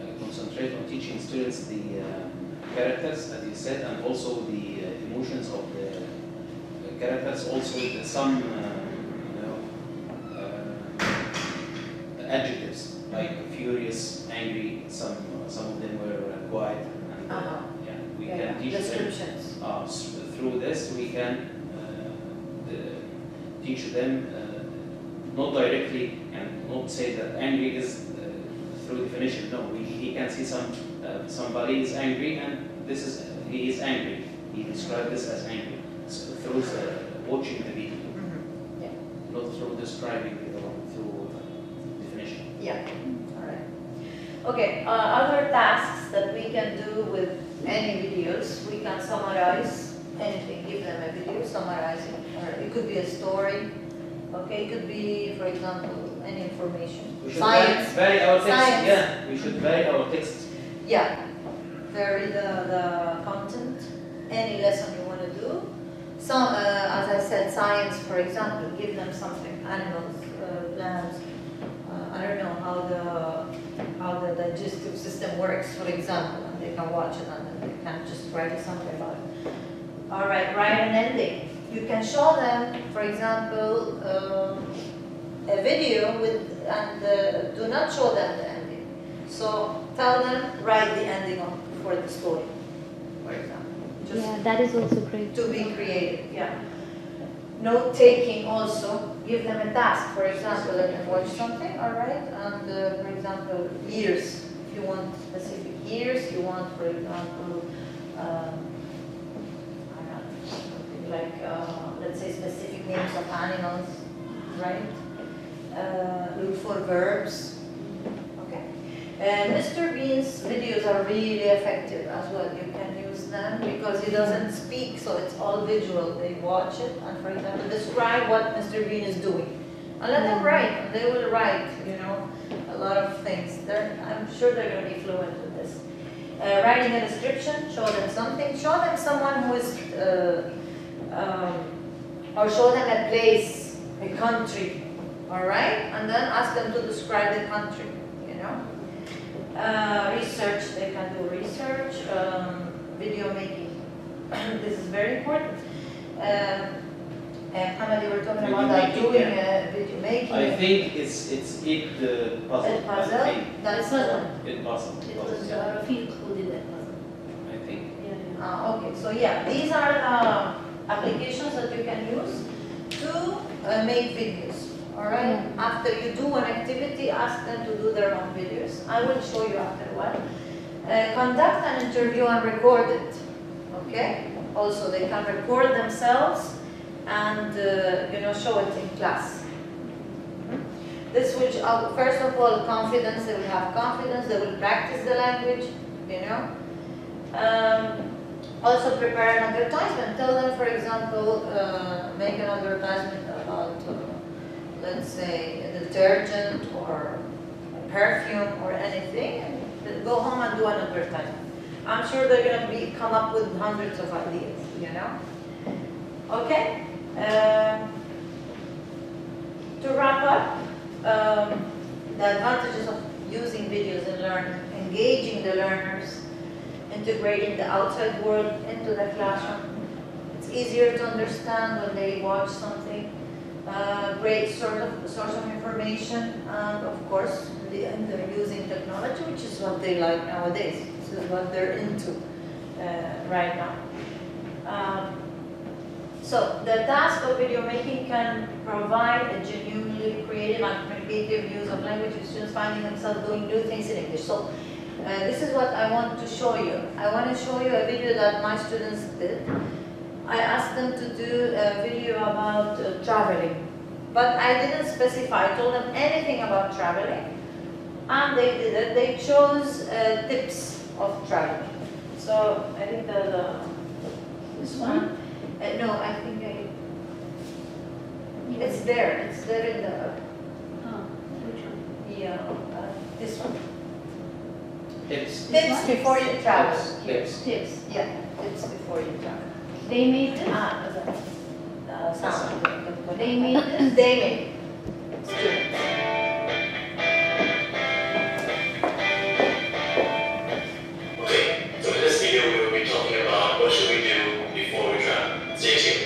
uh, concentrate on teaching students the uh, characters, as you said, and also the uh, emotions of the uh, characters. Also the, some uh, you know, uh, adjectives like furious, angry. Some uh, some of them were uh, quiet. Uh, uh-huh. yeah, we yeah, can yeah. teach them, uh, through this we can uh, the, teach them uh, not directly and not say that angry is uh, through definition. No, we, he can see some uh, somebody is angry and this is uh, he is angry. He described this as angry. So through uh, watching the video, mm-hmm. yeah. not through describing it, through uh, definition. Yeah. Okay, uh, other tasks that we can do with any videos, we can summarize anything, give them a video, summarize it, or it could be a story, okay, it could be, for example, any information. We should Science. vary our text, Science. yeah, we should vary our text. Yeah, vary the, the content, any lesson you want to do. Some, uh, as I said, science, for example, give them something, animals, uh, plants, uh, I don't know how the... how the digestive system works, for example, and they can watch it and they can just write something about it. All right, write an ending. You can show them, for example, uh, a video with, and uh, do not show them the ending. So tell them, write the ending of, for the story, for example. Just yeah, that is also great. To be creative, yeah. note-taking also, give them a task, for example, I can watch something, all right, and uh, for example, years, if you want specific years, you want, for example, um, like, uh, let's say specific names of animals, right? Uh, look for verbs, okay? And Mister Bean's videos are really effective as well. You can use them because he doesn't speak, so it's all visual. They watch it and, for example, describe what Mister Bean is doing. And let them write, and they will write, you know, a lot of things. They're, I'm sure they're going to be fluent with this. Uh, writing a description, show them something, show them someone who is... Uh, Um, or show them a place, a country, all right? And then ask them to describe the country, you know? Uh, research, they can do research, um, video making. This is very important. Um, and Hannah, you were talking video about making, doing yeah. a video making. I think it's, it's it, the puzzle. It puzzle? That's puzzle. It puzzle. It was Rafiq who did that puzzle. I think. Yeah. Uh, okay, so yeah, these are... Uh, applications that you can use to uh, make videos, all right? Mm-hmm. After you do an activity, ask them to do their own videos. I will show you after a while. Uh, conduct an interview and record it, okay? Also, they can record themselves and, uh, you know, show it in class. Mm-hmm. This will, uh, first of all, confidence, they will have confidence, they will practice the language, you know? Um, Also prepare an advertisement. Tell them, for example, uh, make an advertisement about, uh, let's say, a detergent or a perfume or anything. And go home and do an advertisement. I'm sure they're going to be come up with hundreds of ideas, you know? Okay? Uh, to wrap up, um, the advantages of using videos in learning, engaging the learners, integrating the outside world into the classroom. It's easier to understand when they watch something. Uh, great sort of source of information, and of course, the, and they're using technology, which is what they like nowadays. This is what they're into uh, right now. Um, so the task of video making can provide a genuinely creative and creative use of language with students finding themselves doing new things in English. So, Uh, this is what I want to show you. I want to show you a video that my students did. I asked them to do a video about uh, traveling, but I didn't specify. I told them anything about traveling, and they did it. They chose uh, tips of traveling. So I think that uh, this one. Uh, no, I think I, it's there. It's there in the. Oh, which one? Yeah, uh, this one. Tips. Tips before you travel. Tips. Tips. Yeah. Tips before you travel. They made it. Ah, the, uh, sound. They made it. They made it. Students. Okay. So in this video, we will be talking about what should we do before we travel. Stay tuned.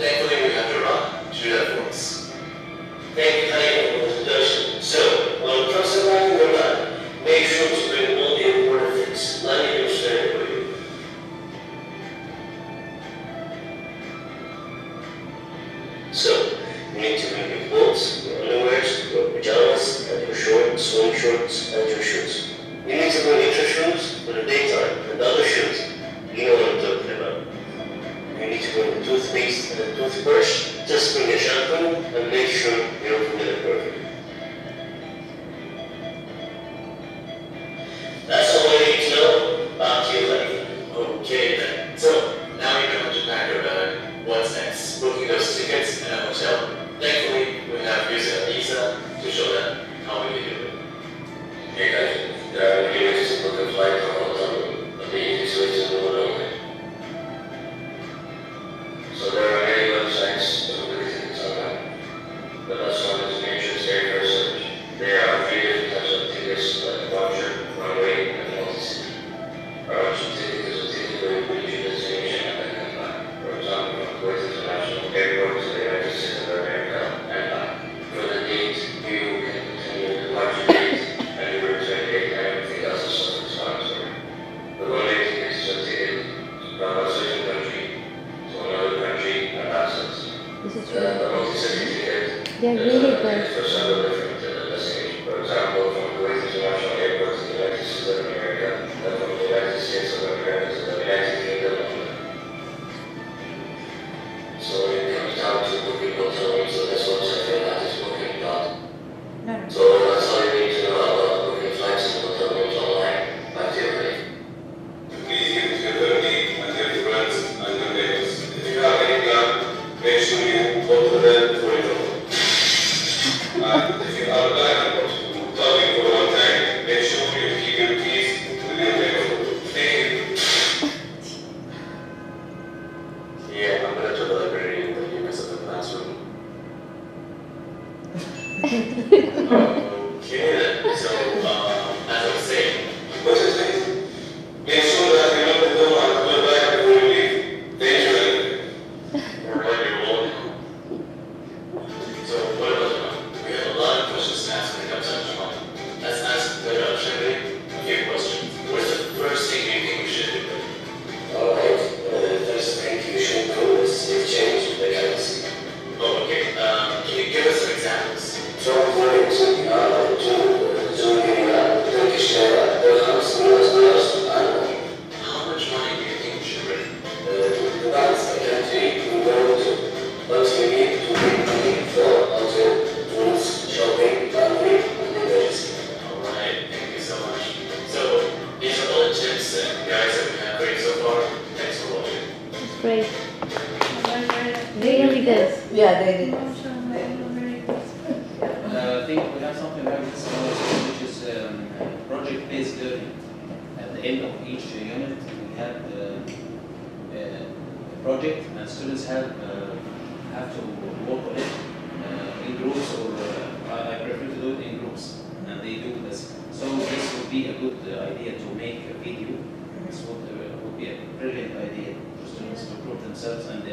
Thankfully, we have Iran to do that for us. Thank you, Tanya, for the introduction. So, when it comes to learning Iran, make sure to bring all the important things. Let me share it with you. So, you need to bring your clothes, your underwears, your pajamas, and your shorts, swim shorts, and your shoes. You need to bring extra shoes for the daytime and other shoes. You know what I'm talking about. You need to bring the toothpaste and the toothbrush, just bring the shampoo and make sure you don't get it perfect. That's all you need to know about your life. Okay then. So, now you know how to pack your bag. What's next? Booking those tickets in a hotel. Thankfully, we have used a visa to show them how we can do it. Hey guys, there are many ways to book a flight from Hong Kong, but the easiest way is to go alone. So there are many websites that will be things online, but that's one is an interesting They're really good. For example, from Kuwait International Airport to the United States of America, and from the United States of America to the United Kingdom of London. So it comes down to booking those rooms, so this one's a thing that is booking not. No. So that's all you need to know about booking flights and hotel rooms online until late. Please give it your family and your friends and your neighbors. If you have any plan, make sure you go to them for it all. And if you are planning on traveling for one time, make sure you keep your peace with your neighbor. Thank you. Yeah, I'm going to the library and you mess up the classroom. Okay, so uh, as I was saying, what is this? Make sure that you lock the door and go back before you leave. Dangerous. Or where you walk. So what about you? We have a lot of questions to ask when it comes to Japan. Let's ask the Russian a few questions. What's the first thing you think we should do? Alright, uh, the first thing you should do is exchange the currency. Oh, okay. Um, can you give us some examples? So, for example, uh, to Zulia, Turkish lira, dirhams, U S dollars, and how much money do you think we should bring? Uh, that's the country we go to, but we need to bring money for our tools, shopping, laundry, and leisure. Alright, thank you so much. So, these are all the tips and guys that we have read so far. Thanks for watching. It's great. They really did. Yeah, they did. I think we have something very similar, which is um, project-based learning. At the end of each unit, we have uh, a project, and students have uh, have to work on it uh, in groups, or uh, I prefer to do it in groups, and they do this. So this would be a good idea to make a video. This would, uh, would be a brilliant idea for students to prove themselves and uh,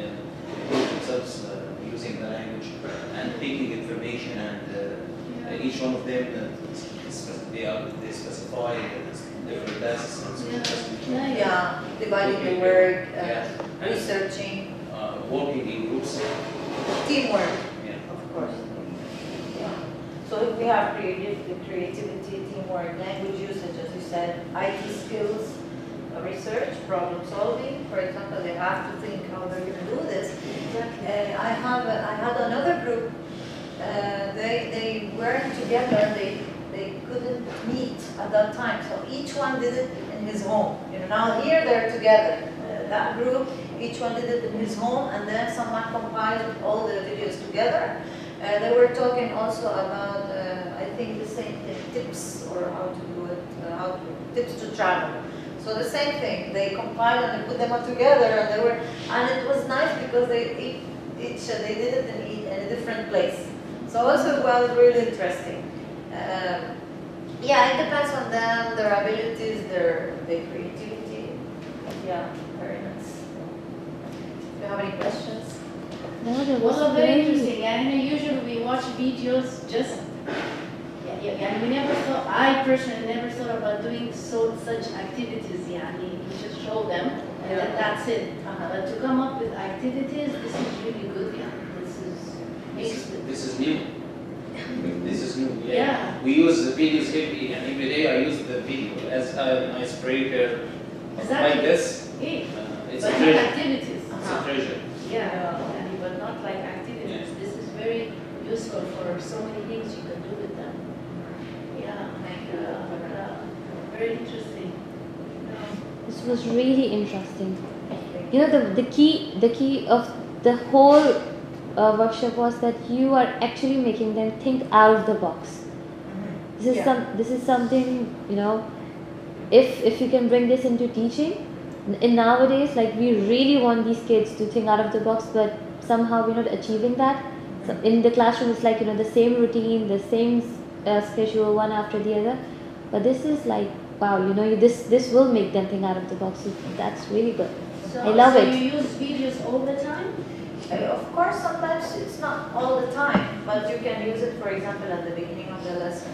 improve themselves uh, using the language and taking information and. Uh, Each one of them, uh, they, are, they specify uh, different tasks. Yeah, yeah. Dividing your work, uh, yeah. researching. Uh, working in groups. Teamwork, yeah. Of course. Yeah. So if we have creative, creativity, teamwork, language usage, as you said, I T skills, research, problem solving. For example, they have to think how they're going to do this. Exactly. And I, have a, I had another group. Uh, they, they weren't together, they, they couldn't meet at that time, so each one did it in his home. You know, now here they're together, uh, that group, each one did it in his home, and then someone compiled all the videos together. Uh, they were talking also about, uh, I think the same thing, tips or how to do it, uh, how to, tips to travel. So the same thing, they compiled and they put them all together, and they were, and it was nice because they each, they did it in, in a different place. So also, well, really interesting. Um, yeah, it depends on them, their abilities, their, their creativity. Yeah, very nice. Do you have any questions? No, that was also very interesting. I know usually we watch videos just, yeah, yeah, yeah. We never thought, I personally never thought about doing so, such activities. Yeah, I mean, we just show them and yeah. then that's it. Uh-huh. But to come up with activities, this is really good. Yeah. This is, this is new. This is new. Yeah. yeah. We use the videos every and every day. I use the video as an icebreaker. Exactly. Like this. Yeah. Uh, it's but a treasure. Activities. Uh-huh. It's a treasure. Yeah. yeah, but not like activities. Yeah. This is very useful for so many things you can do with them. Yeah. Like, uh, uh, very interesting. Um, this was really interesting. You know, the the key the key of the whole. Uh, workshop was that you are actually making them think out of the box. Mm-hmm. This is yeah. some. This is something, you know. If if you can bring this into teaching, in nowadays, like we really want these kids to think out of the box, but somehow we're not achieving that. Mm-hmm. So in the classroom, it's like you know the same routine, the same uh, schedule, one after the other. But this is like wow, you know, this this will make them think out of the box. So that's really good. So, I love so it. So you use videos all the time. Uh, of course, sometimes it's not all the time, but you can use it, for example, at the beginning of the lesson.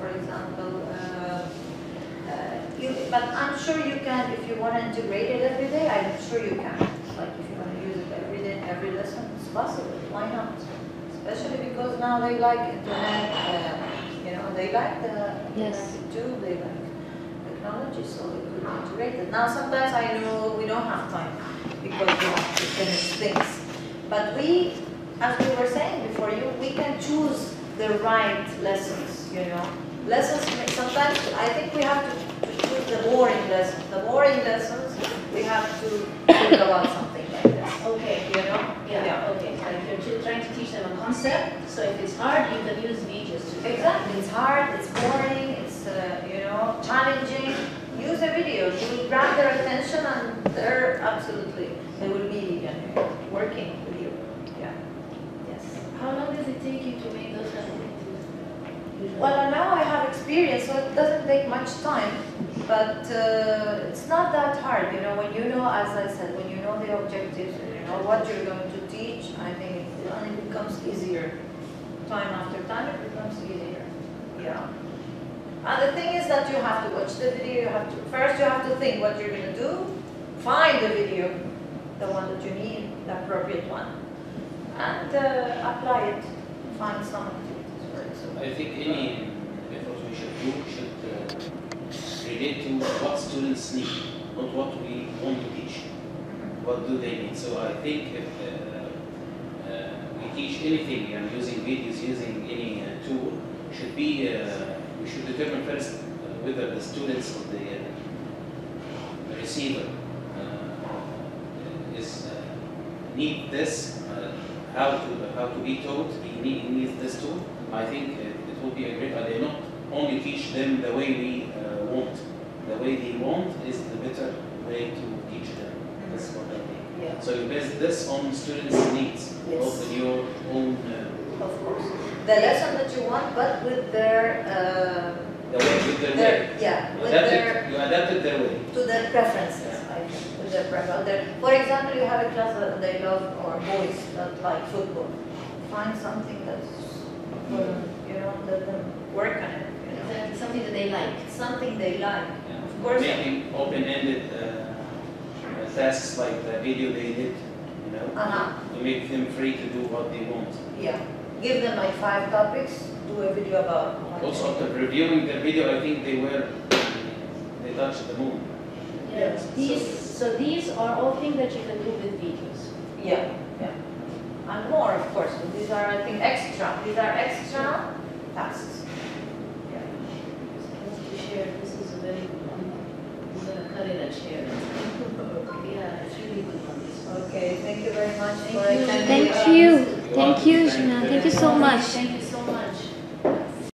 For example, uh, uh, you, but I'm sure you can, if you want to integrate it every day, I'm sure you can. Like if you want to use it every day, every lesson, it's possible. Why not? Especially because now they like internet, uh, you know, they like the yes. internet too, they like technology, so it could be integrated. Now sometimes I know we don't have time because we have to finish things. But we, as we were saying before you, we can choose the right lessons, you know. Lessons, sometimes I think we have to, to choose the boring lessons. The boring lessons, we have to think about something like this. Okay, you know? Yeah, yeah. okay. Like you're trying to teach them a concept, so if it's hard, you can use videos to do that. Exactly. It's hard, it's boring, it's, uh, you know, challenging. Use a video. You will grab their attention and they're absolutely, they will be you know, working with you. Yeah. Yes. How long does it take you to make those kind of videos? Well, now I have experience, so it doesn't take much time. But uh, it's not that hard, you know, when you know, as I said, when you know the objectives and you know what you're going to teach, I think it, it becomes easier. Time after time, it becomes easier. Yeah. And the thing is that you have to watch the video, you have to, first you have to think what you're going to do, find the video, the one that you need, the appropriate one, and uh, apply it, find some activities for it. So I think any effort we should do should uh, relate to what students need, not what we want to teach. What do they need? So I think if uh, uh, we teach anything and using videos, using any uh, tool, should be uh, we should determine first uh, whether the students or the, uh, the receiver uh, is uh, need this, uh, how to uh, how to be taught. He needs need this tool. I think it, it will be a great idea not only teach them the way we. Uh, want. The way they want is the better way to teach them. That's what I think. Yeah. So you base this on students' needs, yes. not on your own. Uh, of course. The lesson that you want, but with their. Uh, the way, with their, their way. Yeah. You with adapt their, it, you adapt it their way. To their preferences, yeah. I think. With their preferences. For example, you have a class that they love, or boys that like football. Find something that's, mm-hmm. you know, let them work on it. Something that they like. Something they like. Yeah. Of course. Making open-ended uh, tasks like the video they did, you know, uh-huh. to make them free to do what they want. Yeah. Give them like five topics. Do a video about. What also, after reviewing the video, I think they were they touched the moon. Yeah. Yes. These. So, so these are all things that you can do with videos. Yeah. Yeah. And more, of course. But these are, I think, extra. These are extra tasks. This is a very good one. I'm going to cut it and share it. Yeah, it's really good one. Okay, thank you very much. Thank you. Thank you, Jinan. Thank you so much.